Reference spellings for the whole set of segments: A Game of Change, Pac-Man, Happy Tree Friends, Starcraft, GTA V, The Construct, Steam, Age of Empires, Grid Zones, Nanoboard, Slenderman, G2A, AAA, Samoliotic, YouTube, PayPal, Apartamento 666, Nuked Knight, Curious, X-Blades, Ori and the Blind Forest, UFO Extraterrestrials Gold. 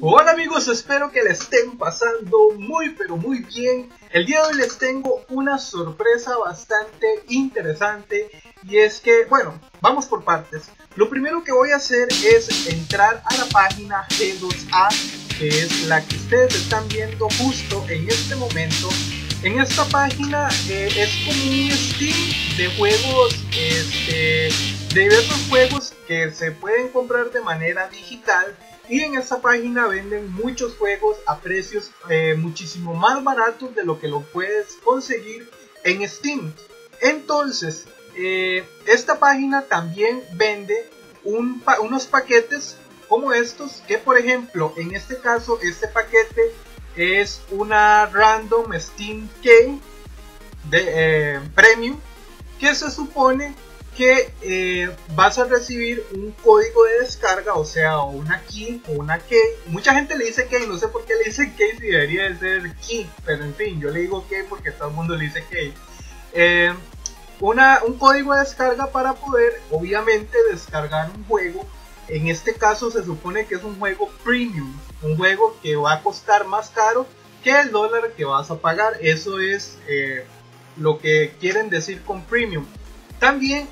Hola amigos, espero que le estén pasando muy pero muy bien. El día de hoy les tengo una sorpresa bastante interesante. Y es que, bueno, vamos por partes. Lo primero que voy a hacer es entrar a la página G2A, que es la que ustedes están viendo justo en este momento. En esta página es como un Steam de juegos, de diversos juegos que se pueden comprar de manera digital. Y en esta página venden muchos juegos a precios muchísimo más baratos de lo que lo puedes conseguir en Steam. Entonces, esta página también vende unos paquetes como estos, que por ejemplo, en este caso, este paquete es una Random Steam Key de Premium, que se supone que vas a recibir un código de descarga, o sea, una key o una key. Mucha gente le dice key, no sé por qué le dicen key si debería de ser key, pero en fin, yo le digo key porque todo el mundo le dice key. Un código de descarga para poder, obviamente, descargar un juego. En este caso se supone que es un juego premium, un juego que va a costar más caro que el dólar que vas a pagar. Eso es lo que quieren decir con premium. También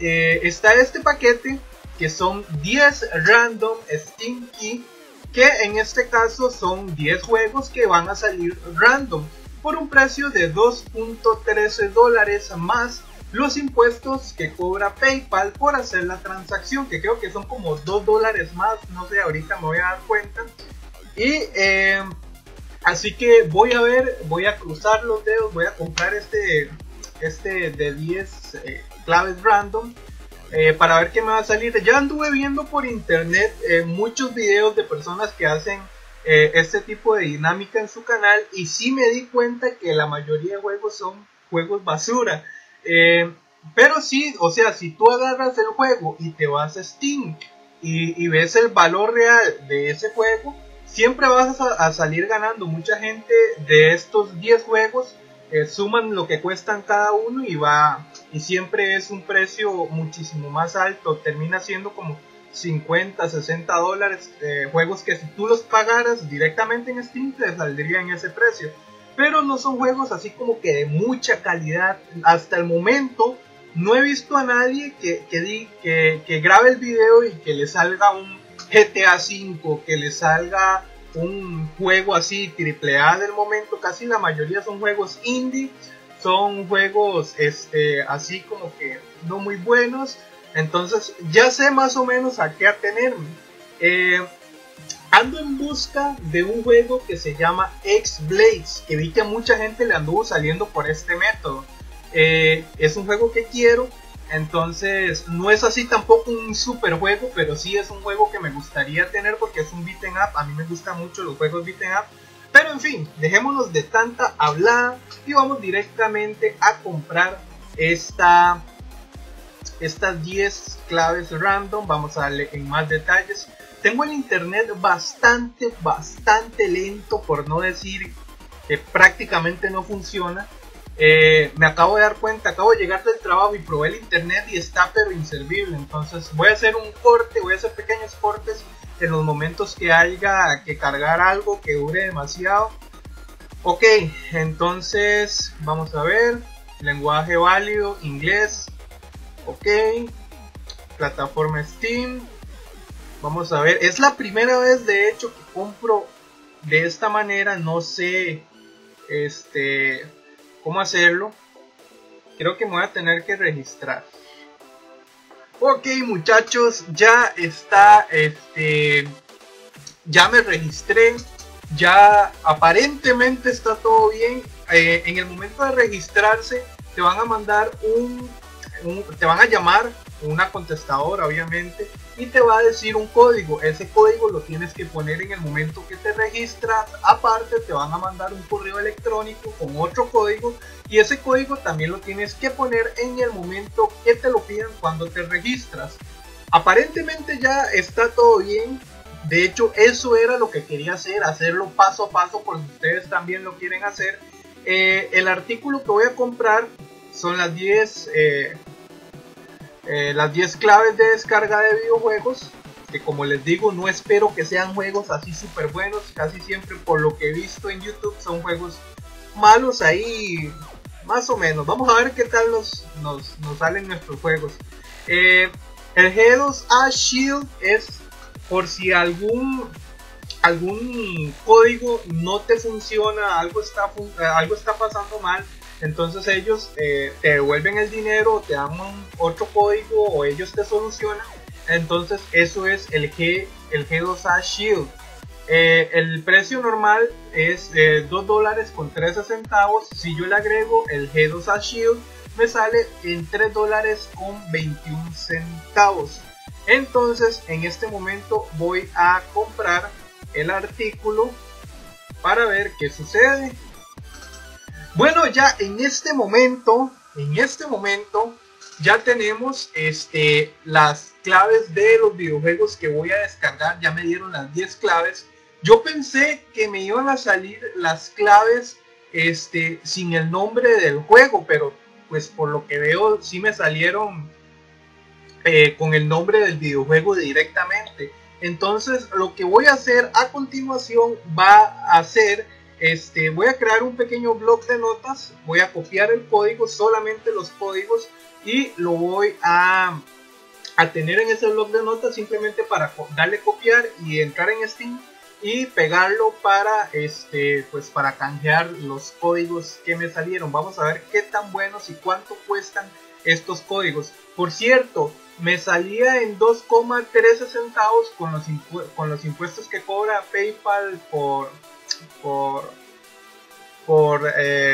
está este paquete que son 10 Random Steam Key, que en este caso son 10 juegos que van a salir random por un precio de $2.13 más los impuestos que cobra PayPal por hacer la transacción, que creo que son como $2 más, no sé, ahorita me voy a dar cuenta. Y así que voy a cruzar los dedos, voy a comprar este de 10 claves random para ver qué me va a salir. Ya anduve viendo por internet muchos videos de personas que hacen este tipo de dinámica en su canal, y sí me di cuenta que la mayoría de juegos son juegos basura, pero sí, o sea, si tú agarras el juego y te vas a Steam y ves el valor real de ese juego, siempre vas a salir ganando. Mucha gente de estos 10 juegos suman lo que cuestan cada uno y siempre es un precio muchísimo más alto, termina siendo como $50, $60, juegos que si tú los pagaras directamente en Steam te saldrían ese precio, pero no son juegos así como que de mucha calidad. Hasta el momento no he visto a nadie que grabe el video y que le salga un GTA V, que le salga un juego así AAA del momento. Casi la mayoría son juegos indie, son juegos así como que no muy buenos. Entonces ya sé más o menos a qué atenerme. Ando en busca de un juego que se llama X-Blades, que vi que a mucha gente le anduvo saliendo por este método. Es un juego que quiero, entonces no es así tampoco un super juego, pero sí es un juego que me gustaría tener porque es un beat'em up. A mí me gustan mucho los juegos beat'em up, pero en fin, dejémonos de tanta hablada y vamos directamente a comprar estas 10 claves random. Vamos a darle en más detalles. Tengo el internet bastante lento, por no decir que prácticamente no funciona. Me acabo de dar cuenta, acabo de llegar del trabajo y probé el internet y está pero inservible. Entonces voy a hacer un corte, voy a hacer pequeños cortes en los momentos que haya que cargar algo que dure demasiado. Ok, entonces vamos a ver, lenguaje válido, inglés, ok, plataforma Steam. Vamos a ver, es la primera vez de hecho que compro de esta manera, no sé, cómo hacerlo. Creo que me voy a tener que registrar. Ok muchachos, ya está, ya me registré, ya aparentemente está todo bien. En el momento de registrarse te van a mandar te van a llamar una contestadora obviamente, y te va a decir un código. Ese código lo tienes que poner en el momento que te registras. Aparte te van a mandar un correo electrónico con otro código, y ese código también lo tienes que poner en el momento que te lo pidan cuando te registras. Aparentemente ya está todo bien. De hecho eso era lo que quería hacer, hacerlo paso a paso, porque ustedes también lo quieren hacer. El artículo que voy a comprar son las 10 claves de descarga de videojuegos. porque como les digo, no espero que sean juegos así súper buenos. Casi siempre, por lo que he visto en YouTube, son juegos malos ahí, más o menos. Vamos a ver qué tal nos salen nuestros juegos. El G2A Shield es por si algún código no te funciona, algo está pasando mal, entonces ellos te devuelven el dinero, te dan otro código o ellos te solucionan. Entonces eso es el G2A Shield. El precio normal es $2.13. Si yo le agrego el G2A Shield, me sale en $3.21. Entonces en este momento voy a comprar el artículo para ver qué sucede. Bueno, ya en este momento ya tenemos las claves de los videojuegos que voy a descargar. Ya me dieron las 10 claves. Yo pensé que me iban a salir las claves sin el nombre del juego, pero pues por lo que veo sí me salieron con el nombre del videojuego directamente. Entonces lo que voy a hacer a continuación va a ser, voy a crear un pequeño bloc de notas, voy a copiar el código, solamente los códigos, y lo voy a tener en ese bloc de notas simplemente para darle copiar y entrar en Steam y pegarlo para, pues para canjear los códigos que me salieron. Vamos a ver qué tan buenos y cuánto cuestan estos códigos. Por cierto, me salía en 2.13 centavos con los impuestos que cobra PayPal por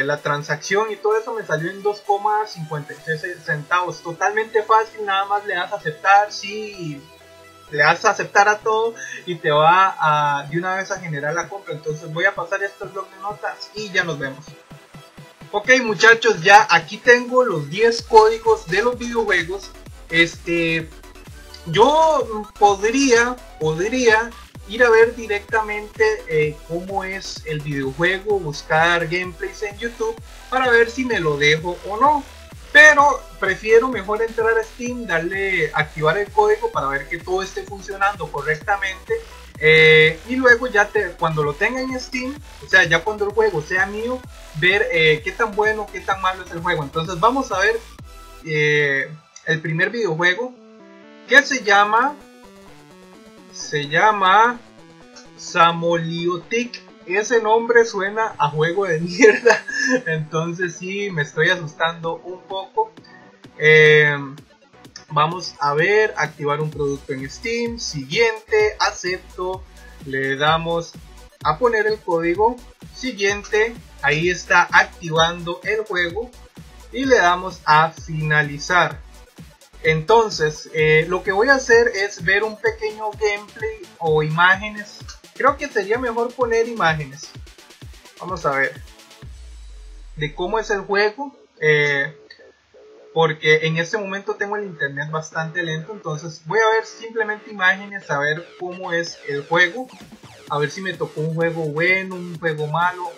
la transacción y todo eso. Me salió en 2.56 centavos. Totalmente fácil, nada más le das a aceptar, sí, le das a aceptar a todo y te va de una vez a generar la compra. Entonces voy a pasar estos bloques de notas y ya nos vemos. Ok, muchachos, ya aquí tengo los 10 códigos de los videojuegos. Yo podría ir a ver directamente cómo es el videojuego, buscar gameplays en YouTube para ver si me lo dejo o no, pero prefiero mejor entrar a Steam, activar el código para ver que todo esté funcionando correctamente, y luego ya cuando lo tenga en Steam, o sea ya cuando el juego sea mío, ver qué tan bueno, qué tan malo es el juego. Entonces vamos a ver el primer videojuego, que se llama Samoliotic. Ese nombre suena a juego de mierda, entonces sí me estoy asustando un poco. Vamos a ver, activar un producto en Steam, siguiente, acepto, le damos a poner el código, siguiente, ahí está activando el juego y le damos a finalizar. Entonces lo que voy a hacer es ver un pequeño gameplay o imágenes. Creo que sería mejor poner imágenes. Vamos a ver de cómo es el juego, porque en este momento tengo el internet bastante lento. Entonces voy a ver simplemente imágenes, a ver cómo es el juego, a ver si me tocó un juego bueno, un juego malo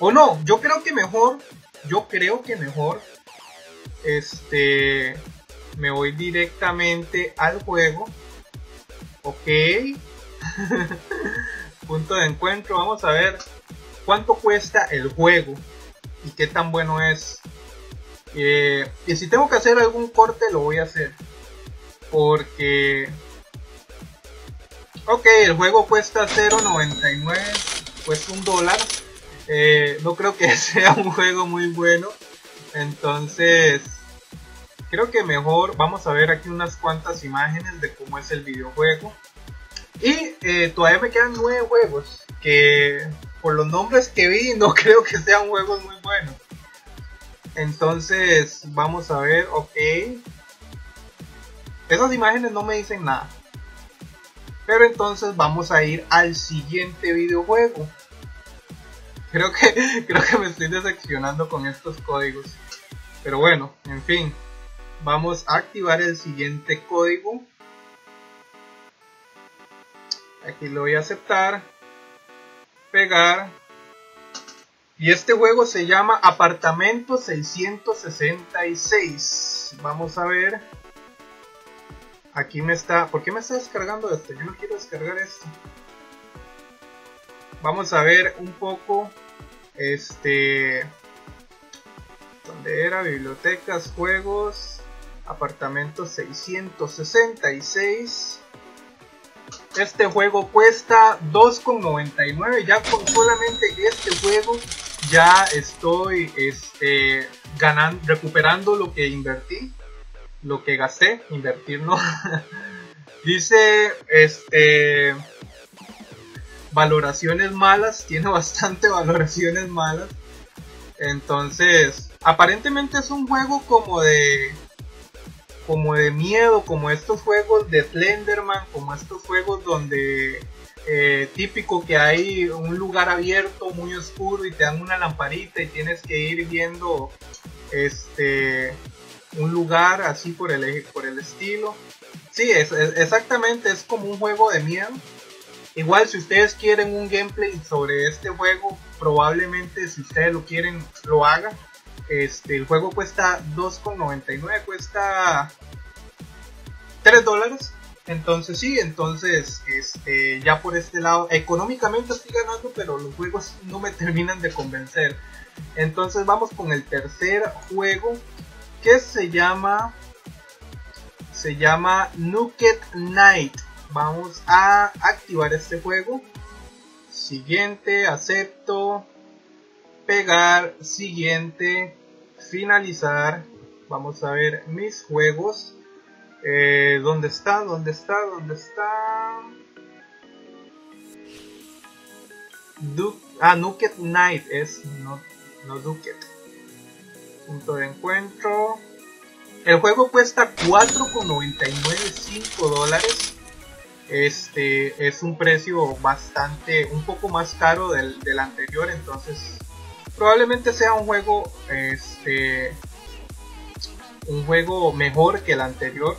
o no. Yo creo que mejor, me voy directamente al juego. Ok. Punto de encuentro. Vamos a ver cuánto cuesta el juego y qué tan bueno es. Y si tengo que hacer algún corte, lo voy a hacer. Porque... ok, el juego cuesta $0.99. Cuesta $1. No creo que sea un juego muy bueno. Entonces... creo que mejor vamos a ver aquí unas cuantas imágenes de cómo es el videojuego. Y todavía me quedan 9 juegos que por los nombres que vi no creo que sean juegos muy buenos. Entonces vamos a ver, ok. Esas imágenes no me dicen nada. Pero entonces vamos a ir al siguiente videojuego. Creo que me estoy decepcionando con estos códigos. Pero bueno, en fin. Vamos a activar el siguiente código. Aquí lo voy a aceptar. Pegar. Y este juego se llama Apartamento 666. Vamos a ver. Aquí me está... ¿Por qué me está descargando esto? Yo no quiero descargar esto. Vamos a ver un poco... ¿Dónde era? Bibliotecas, juegos... Apartamento 666. Este juego cuesta $2.99. Ya con solamente este juego ya estoy recuperando lo que invertí, lo que gasté. Invertir no. Dice valoraciones malas. Tiene bastante valoraciones malas. Entonces aparentemente es un juego como de miedo, como estos juegos de Slenderman, como estos juegos donde típico que hay un lugar abierto muy oscuro y te dan una lamparita y tienes que ir viendo un lugar así por el estilo. Sí, exactamente, es como un juego de miedo. Igual si ustedes quieren un gameplay sobre este juego, probablemente si ustedes lo quieren lo hagan. El juego cuesta $2.99, cuesta $3. Entonces sí, ya por este lado económicamente estoy ganando, pero los juegos no me terminan de convencer. Entonces vamos con el tercer juego, que se llama Nuked Knight. Vamos a activar este juego. Siguiente, acepto, pegar, siguiente, finalizar. Vamos a ver mis juegos. ¿Dónde está? ¿Dónde está? ¿Dónde está? Nuked Knight es, no Nuked. Punto de encuentro. El juego cuesta $4.99, $5. Es un precio bastante, un poco más caro del anterior, entonces probablemente sea un juego mejor que el anterior.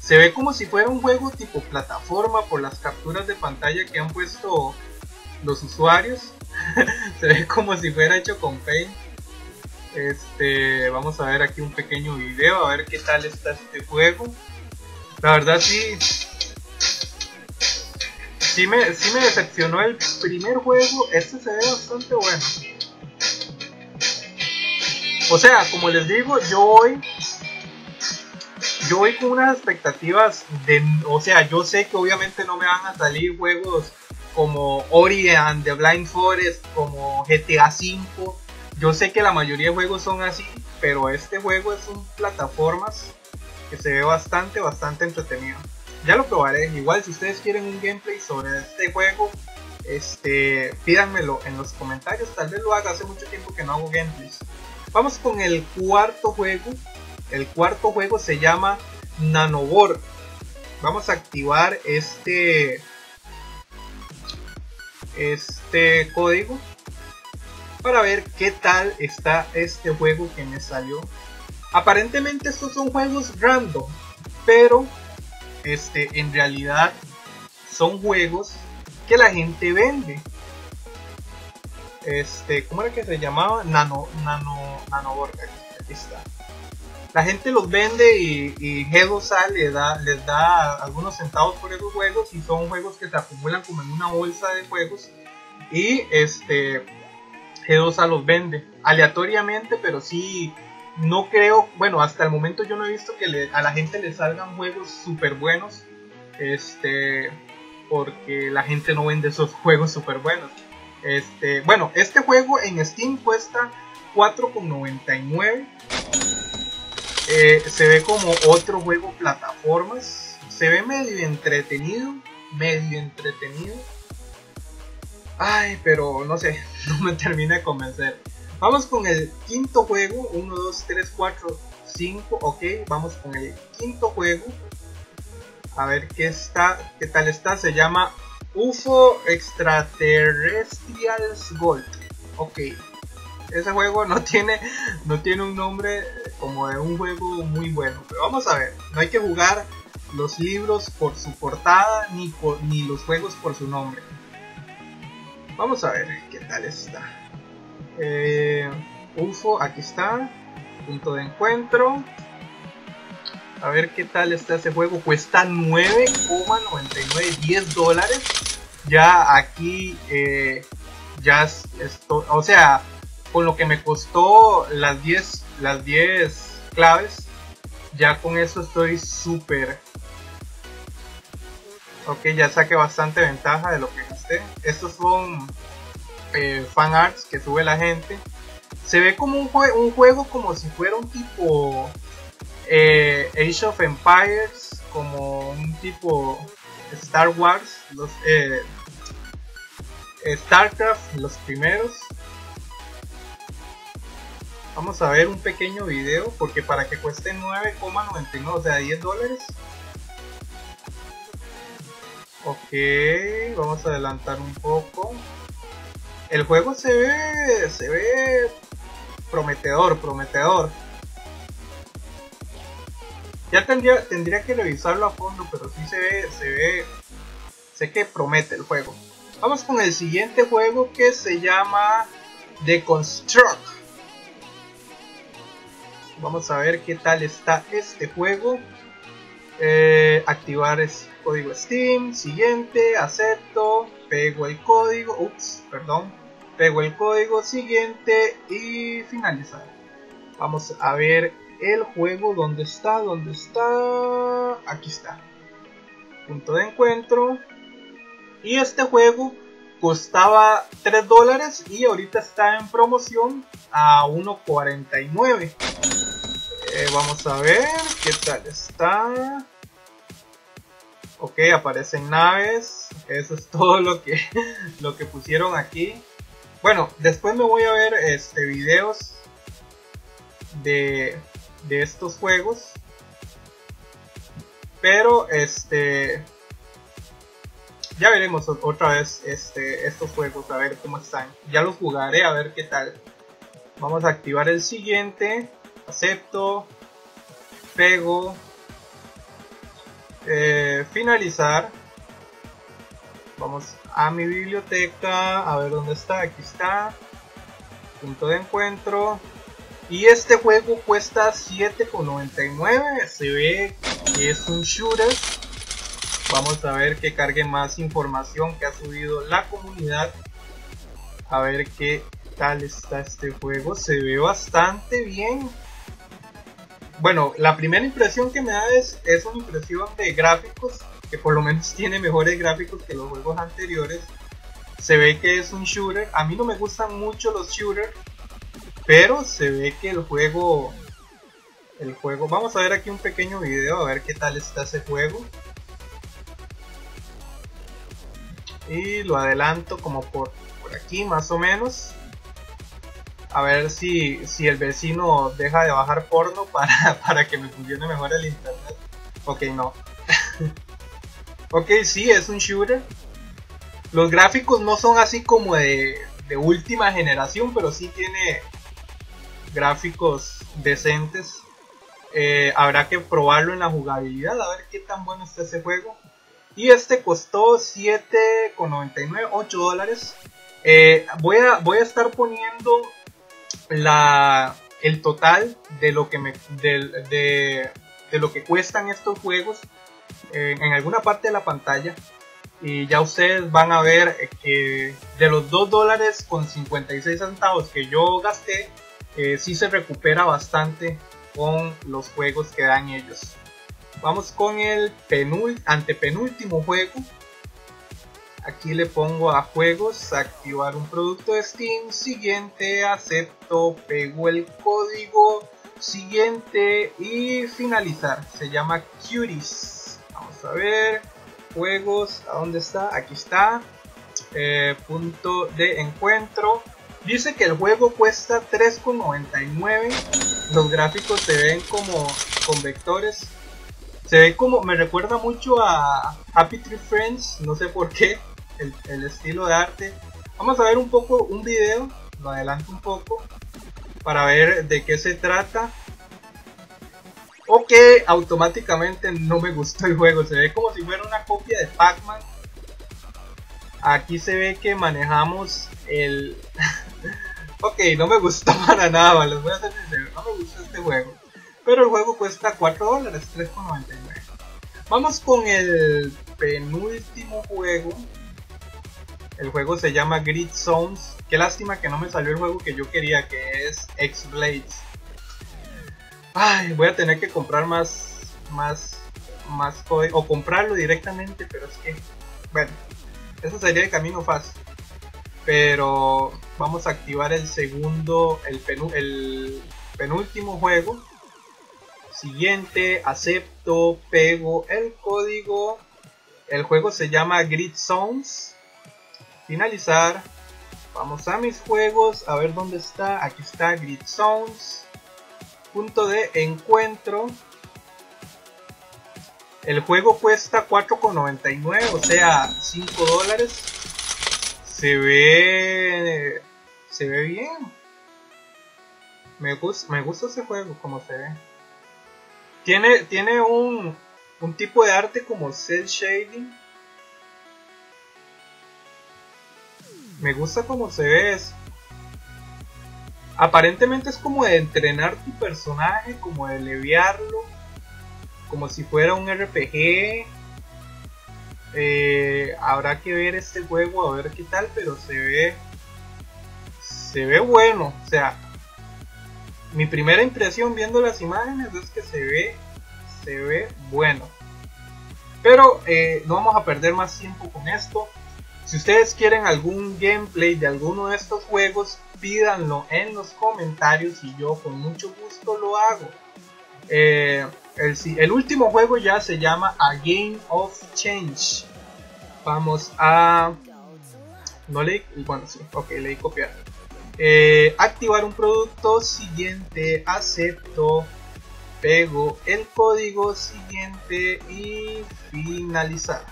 Se ve como si fuera un juego tipo plataforma por las capturas de pantalla que han puesto los usuarios. Se ve como si fuera hecho con Paint. Vamos a ver aquí un pequeño video a ver qué tal está este juego. La verdad sí me decepcionó el primer juego. Este se ve bastante bueno. O sea, como les digo, yo voy con unas expectativas de... O sea, yo sé que obviamente no me van a salir juegos como Ori and the Blind Forest, como GTA V. Yo sé que la mayoría de juegos son así, pero este juego es un plataformas que se ve bastante entretenido. Ya lo probaré. Igual si ustedes quieren un gameplay sobre este juego, pídanmelo en los comentarios. Tal vez lo haga, hace mucho tiempo que no hago gameplays. Vamos con el cuarto juego. El cuarto juego se llama Nanoboard. Vamos a activar este código para ver qué tal está este juego que me salió. Aparentemente estos son juegos random, pero en realidad son juegos que la gente vende. ¿Cómo era que se llamaba? Nanoboard. Aquí está. La gente los vende y G2A les da algunos centavos por esos juegos, y son juegos que se acumulan como en una bolsa de juegos, y G2A los vende aleatoriamente, pero sí, no creo, bueno, hasta el momento yo no he visto que a la gente le salgan juegos super buenos, porque la gente no vende esos juegos super buenos. Bueno, este juego en Steam cuesta $4.99. Se ve como otro juego plataformas. Se ve medio entretenido. Ay, pero no sé, no me termina de convencer. Vamos con el quinto juego. 1, 2, 3, 4, 5. Ok, vamos con el quinto juego. A ver qué tal está. Se llama UFO Extraterrestrials Gold. Ok, ese juego no tiene un nombre como de un juego muy bueno, pero vamos a ver. No hay que jugar los libros por su portada, ni los juegos por su nombre. Vamos a ver qué tal está. UFO, aquí está. Punto de encuentro. a ver qué tal está ese juego. Cuesta $9.99, $10. Ya aquí, ya esto, o sea, con lo que me costó las 10 claves, ya con eso estoy súper. Ok, ya saqué bastante ventaja de lo que gasté. Estos son fan arts que sube la gente. Se ve como un juego como si fuera un tipo Age of Empires, como un tipo Star Wars, los Starcraft, los primeros. Vamos a ver un pequeño video, porque para que cueste $9.99, o sea, $10. Ok, vamos a adelantar un poco. El juego se ve prometedor. Ya tendría que revisarlo a fondo, pero sí sé que promete el juego. Vamos con el siguiente juego, que se llama The Construct. Vamos a ver qué tal está este juego. Activar es código Steam, siguiente, acepto, pego el código, pego el código, siguiente y finalizar. Vamos a ver el juego, ¿dónde está? Aquí está, punto de encuentro. Y este juego costaba $3 y ahorita está en promoción a $1.49. Vamos a ver qué tal está. Ok, aparecen naves. Eso es todo lo que pusieron aquí. Bueno, después me voy a ver videos de estos juegos. Pero ya veremos otra vez estos juegos, a ver cómo están. Ya los jugaré a ver qué tal. Vamos a activar el siguiente. Acepto, pego, finalizar. Vamos a mi biblioteca, a ver dónde está, aquí está, punto de encuentro. Y este juego cuesta $7.99, se ve que es un shooter. Vamos a ver que cargue más información que ha subido la comunidad, a ver qué tal está este juego. Se ve bastante bien. Bueno, la primera impresión que me da es una impresión de gráficos, que por lo menos tiene mejores gráficos que los juegos anteriores. Se ve que es un shooter. A mí no me gustan mucho los shooters, pero se ve que el juego... Vamos a ver aquí un pequeño video, a ver qué tal está ese juego. Y lo adelanto como por aquí, más o menos. A ver si el vecino deja de bajar porno para que me funcione mejor el internet. Ok, no. Ok, sí, es un shooter. Los gráficos no son así como de última generación, pero sí tiene gráficos decentes. Habrá que probarlo en la jugabilidad, a ver qué tan bueno está ese juego. Y este costó $7.99, $8. Voy a estar poniendo el total de lo que de lo que cuestan estos juegos en alguna parte de la pantalla, y ya ustedes van a ver que de los $2.56 que yo gasté, sí se recupera bastante con los juegos que dan ellos. Vamos con el antepenúltimo juego. Aquí le pongo a juegos, activar un producto de Steam, siguiente, acepto, pego el código, siguiente y finalizar. Se llama Curious. Vamos a ver, juegos, ¿a dónde está? Aquí está, punto de encuentro. Dice que el juego cuesta $3.99, los gráficos se ven como con vectores. Se ve como, me recuerda mucho a Happy Tree Friends, no sé por qué, el estilo de arte. Vamos a ver un video, lo adelanto un poco, para ver de qué se trata. Ok, automáticamente no me gustó el juego, se ve como si fuera una copia de Pac-Man. Aquí se ve que manejamos el... Ok, no me gustó para nada, les voy a ser sincero, no me gustó este juego. pero el juego cuesta $4, $3.99. Vamos con el penúltimo juego. El juego se llama Grid Zones. Qué lástima que no me salió el juego que yo quería, que es X-Blades. Ay, voy a tener que comprar más código, o comprarlo directamente, pero es que, bueno, eso sería el camino fácil. Pero vamos a activar el segundo, el penúltimo juego. Siguiente, acepto, pego el código. El juego se llama Grid Zones. Finalizar. Vamos a mis juegos, a ver dónde está. Aquí está Grid Zones. Punto de encuentro. El juego cuesta $4.99, o sea, $5. Se ve bien. Me gusta ese juego como se ve. Tiene un tipo de arte como cel shading. Me gusta como se ve eso. Aparentemente es como de entrenar tu personaje, como de levearlo, como si fuera un RPG. Habrá que ver este juego a ver qué tal, pero se ve bueno. O sea, mi primera impresión viendo las imágenes es que se ve bueno. Pero no vamos a perder más tiempo con esto. Si ustedes quieren algún gameplay de alguno de estos juegos, pídanlo en los comentarios y yo con mucho gusto lo hago. El último juego ya se llama A Game of Change. Vamos a... No leí... Bueno, sí, ok, leí copiar. Activar un producto, siguiente, acepto, pego el código, siguiente y finalizar.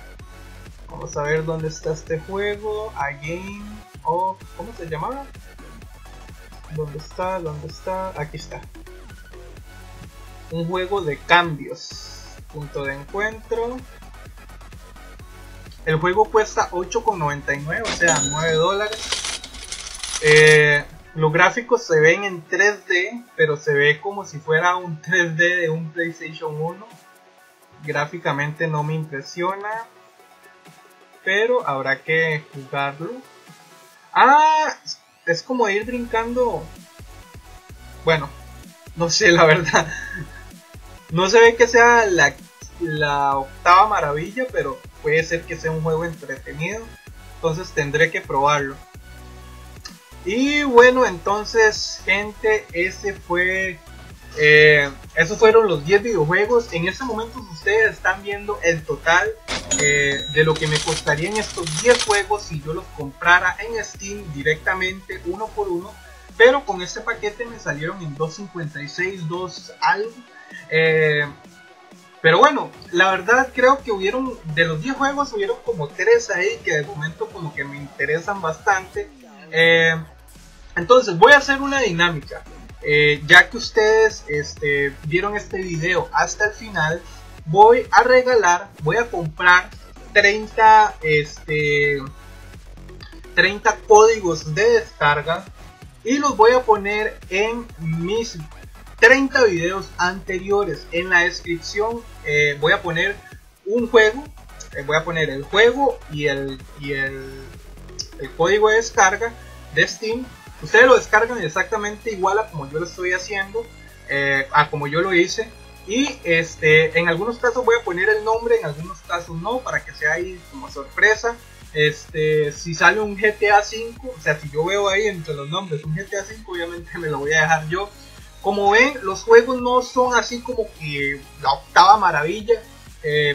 Vamos a ver dónde está este juego. A Game of... ¿Cómo se llamaba? ¿Dónde está? ¿Dónde está? Aquí está. Un juego de cambios. Punto de encuentro. El juego cuesta $8.99, o sea, $9. Los gráficos se ven en 3D, pero se ve como si fuera un 3D de un PlayStation 1. Gráficamente no me impresiona, pero habrá que jugarlo. Ah, es como ir brincando. Bueno, no sé la verdad. No se ve que sea la octava maravilla, pero puede ser que sea un juego entretenido. Entonces tendré que probarlo. Y bueno, entonces gente, esos fueron los 10 videojuegos. En este momento ustedes están viendo el total de lo que me costaría en estos 10 juegos si yo los comprara en Steam directamente uno por uno. Pero con este paquete me salieron en 2.56, 2 algo. Pero bueno, la verdad creo que hubieron, de los 10 juegos hubieron como 3 ahí que de momento como que me interesan bastante. Entonces voy a hacer una dinámica. Ya que ustedes vieron este video hasta el final, voy a comprar 30 códigos de descarga y los voy a poner en mis 30 videos anteriores. En la descripción voy a poner un juego, voy a poner el juego y el código de descarga de Steam. Ustedes lo descargan exactamente igual a como yo lo estoy haciendo, a como yo lo hice. Y en algunos casos voy a poner el nombre, en algunos casos no, para que sea ahí como sorpresa. Si sale un GTA V, o sea, si yo veo ahí entre los nombres un GTA V, obviamente me lo voy a dejar yo. Como ven, los juegos no son así como que la octava maravilla.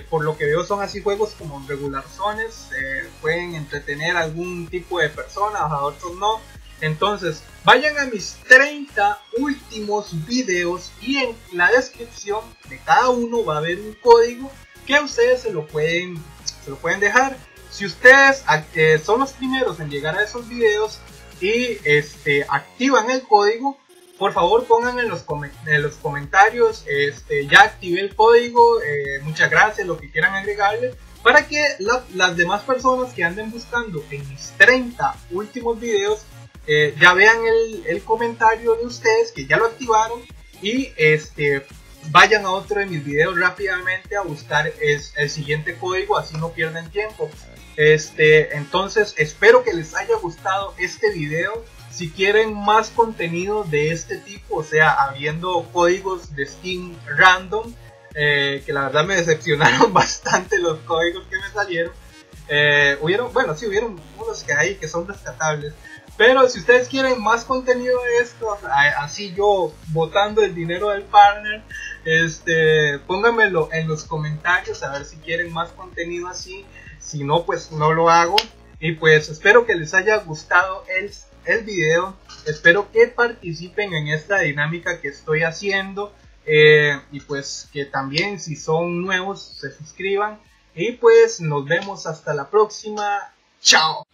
Por lo que veo son así juegos como regularzones. Pueden entretener a algún tipo de personas, a otros no. Entonces, vayan a mis 30 últimos videos y en la descripción de cada uno va a haber un código que ustedes se lo pueden dejar. Si ustedes son los primeros en llegar a esos videos y activan el código, por favor pongan en los comentarios, ya activé el código, muchas gracias, lo que quieran agregarle. Para que las demás personas que anden buscando en mis 30 últimos videos, ya vean el comentario de ustedes que ya lo activaron y vayan a otro de mis videos rápidamente a buscar el siguiente código, así no pierden tiempo. Entonces espero que les haya gustado este video. Si quieren más contenido de este tipo, o sea, habiendo códigos de Steam random, que la verdad me decepcionaron bastante los códigos que me salieron, hubieron unos que hay que son rescatables, pero si ustedes quieren más contenido de esto, así yo botando el dinero del partner, pónganmelo en los comentarios a ver si quieren más contenido así. Si no, pues no lo hago. Y pues espero que les haya gustado el video, espero que participen en esta dinámica que estoy haciendo, y pues que también, si son nuevos, se suscriban. Y pues nos vemos hasta la próxima. Chao.